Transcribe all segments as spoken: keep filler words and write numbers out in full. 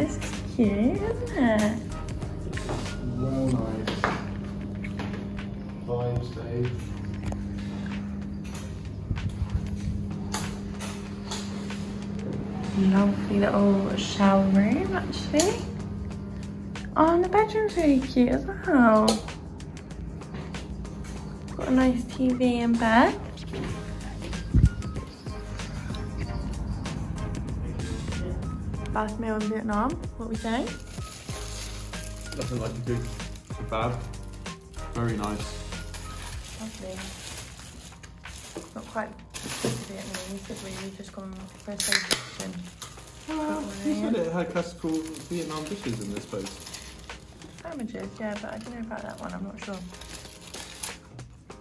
This is cute, isn't it? Well, nice. Vibes, Dave. Lovely little shower room, actually. Oh, and the bedroom's really cute as well. Got a nice T V in bed. Last meal in Vietnam, what we say? Nothing like a good kebab. Very nice. Lovely. Not quite Vietnamese, did we? We've just gone for a safe kitchen. Oh, who said it had classical Vietnam dishes in this place? Sandwiches, yeah, but I don't know about that one, I'm not sure.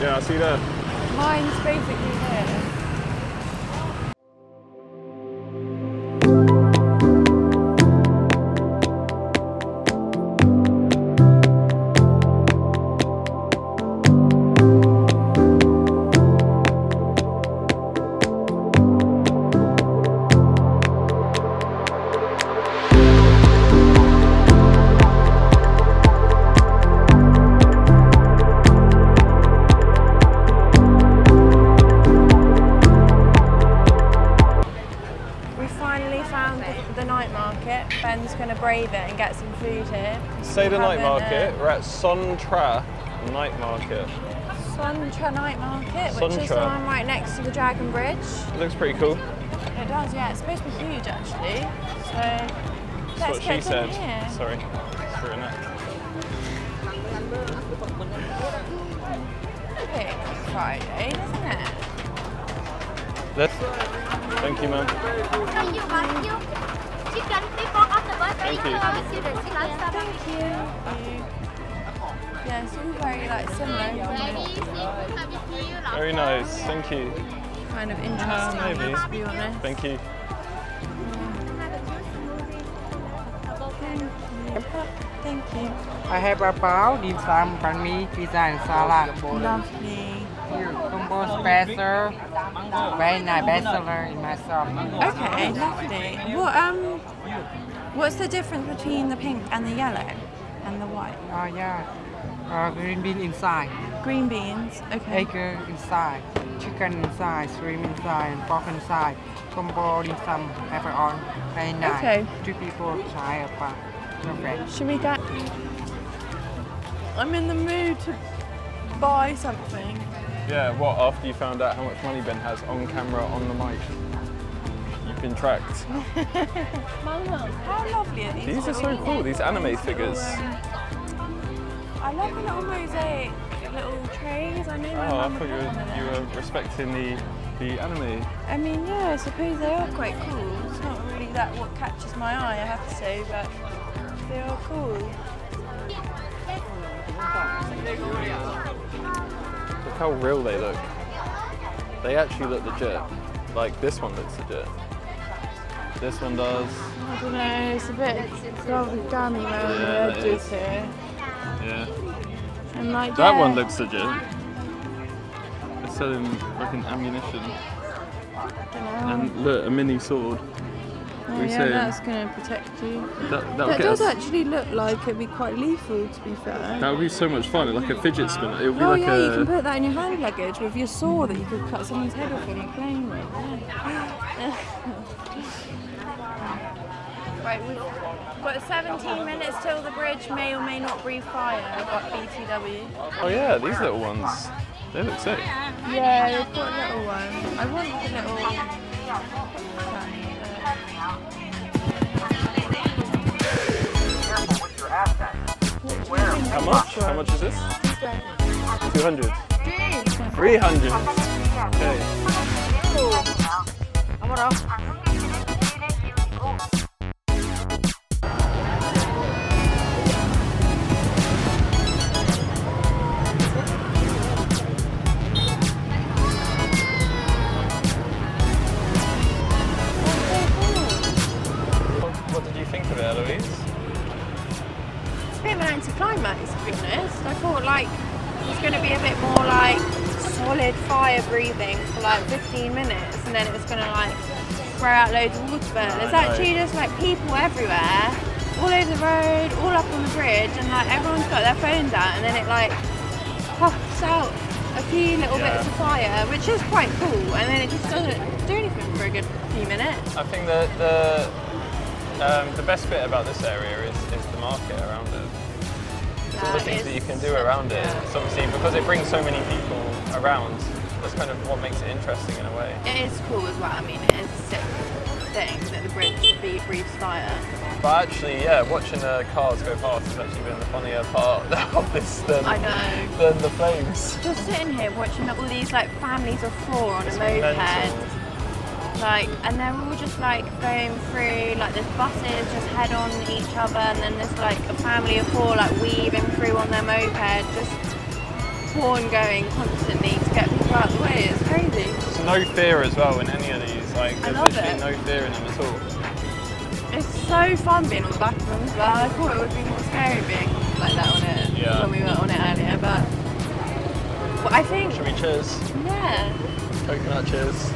Yeah, I'll see you there. Mine's basically here. Say the night market. We're at Son Tra Night Market. Son Tra Night Market, which is the one right next to the Dragon Bridge. It looks pretty cool. It does, yeah. It's supposed to be huge, actually. So that's what she said. Sorry, let's ruin it. Pick Friday, isn't it? That's... Thank you, ma'am. Thank you. Thank you. Yeah, it's all very like similar. Very nice, thank you. Kind of interesting, uh, maybe. To be honest. Thank you. Thank you. I have a bao, dim sum, banh mi, pizza, and salad. Lovely. Combo special. Very nice, bestseller in my shop. Okay, lovely. What um. What's the difference between the pink and the yellow and the white? Oh, uh, yeah. Uh, green bean inside. Green beans, okay. Egg inside, chicken inside, shrimp inside, and pork inside. Combo, dim sum, have it on. Very nice. Okay. Two people try a pot. Okay. Should we get... I'm in the mood to buy something. Yeah, what? After you found out how much money Ben has on camera, on the mic? Been tracked. How lovely are these? These are so cool, these anime figures. I love the little mosaic little trays. I know oh, I thought you were, you were respecting the, the anime. I mean, yeah, I suppose they are quite cool. It's not really that what catches my eye, I have to say, but they are cool. Look how real they look. They actually look legit. Like, this one looks legit. This one does. I don't know, it's a bit golden gummy around the edges here. Yeah. And like that yeah. one looks legit. It's selling fucking ammunition. And look, a mini sword. Oh, yeah, saying? That's going to protect you. That, that does us. actually look like it'd be quite lethal, to be fair. That would be so much fun, like a fidget spinner. It would be oh, like yeah, a... you can put that in your hand luggage with your saw that you could cut someone's head off when you're playing with. Right, we've got seventeen minutes till the bridge may or may not breathe fire. We've got B T W. Oh yeah, these little ones. They look sick. Yeah, we've got little ones. I want the little... How much? How much is this? two hundred. three hundred. Okay. What did you think of it, Eloise? It's a bit of an anticlimax, to be honest. I thought like it was going to be a bit more like solid fire breathing for like fifteen minutes, and then it was going to like throw out loads of water. But there's actually just like people everywhere, all over the road, all up on the bridge, and like everyone's got their phones out, and then it like puffs out a few little yeah. bits of fire, which is quite cool, and then it just doesn't do anything for a good few minutes. I think that the Um, the best bit about this area is, is the market around it. There's all the things that you can do around it. It's obviously, because it brings so many people around, that's kind of what makes it interesting in a way. It is cool as well. I mean, it is a sick thing that the bridge should be breathes fire. But actually, yeah, watching the cars go past has actually been the funnier part of this than, I know. than the flames. Just sitting here watching all these like families of four on it's a moped. Mental. Like, and they're all just like going through, like there's buses just head on each other, and then there's like a family of four like weaving through on their moped, just horn going constantly to get people out of the way. It's crazy. There's no fear as well in any of these, like there's literally it. no fear in them at all. It's so fun being on the back of them as well. I thought it would be more scary being like that on it yeah. when we were on it earlier, but, but I think... Should we cheers? Yeah. Coconut cheers.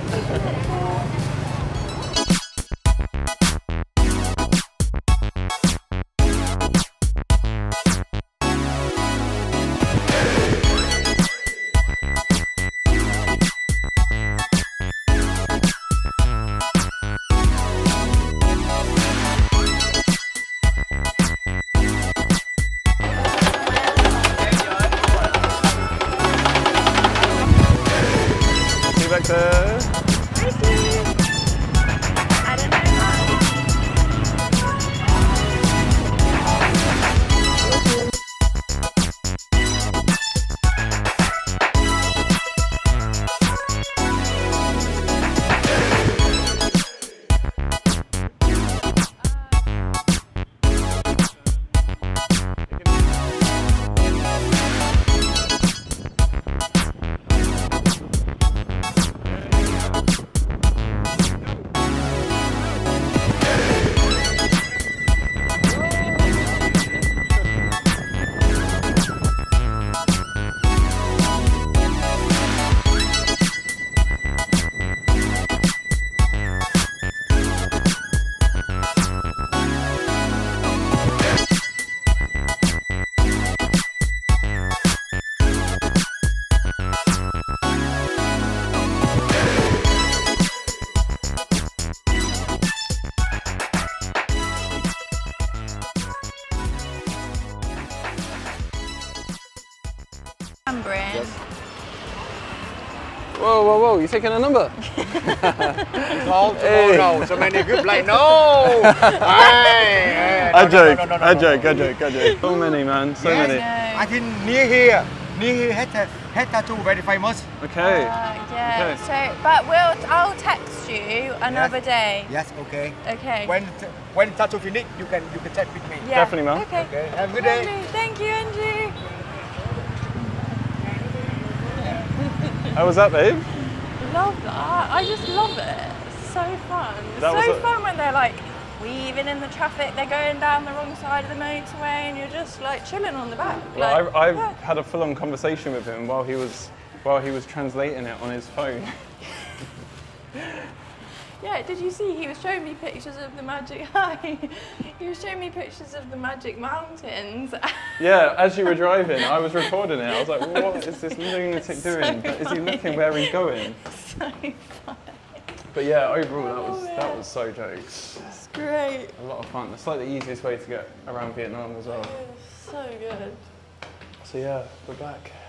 Whoa, whoa, whoa, you're taking a number? no, hey. no, no, so many people like, no! hey, hey, I, no, joke. No, no, no, no, I no, joke, no. I joke, I joke. So many, man, so yes, many. Yeah. I think near here, near here, Heta, Heta too, very famous. Okay. Uh, yeah, okay. So, but we'll, I'll text you another yes. day. Yes, okay. Okay. When when tattoo finish, you can, you can text with me. Yeah. Definitely, man. Okay. okay. Have a good day. Thank you, Andrew. How was that, babe? Love that. I just love it. It's so fun. It's so fun when they're like weaving in the traffic, they're going down the wrong side of the motorway, and you're just like chilling on the back. Well, like, I, I've yeah. had a full-on conversation with him while he was while he was translating it on his phone. yeah. Did you see? He was showing me pictures of the magic. he was showing me pictures of the magic mountains. Yeah, as you were driving, I was recording it. I was like, well, what was is like, this lunatic so doing? Funny. Is he looking where he's going? So funny. But yeah, overall, that was, that was so jokes. It's great. A lot of fun. That's like the easiest way to get around Vietnam as well. So good. So yeah, we're back.